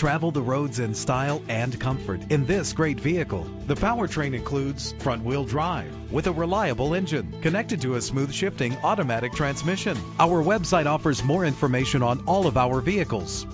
Travel the roads in style and comfort in this great vehicle. The powertrain includes front-wheel drive with a reliable engine connected to a smooth shifting automatic transmission. Our website offers more information on all of our vehicles.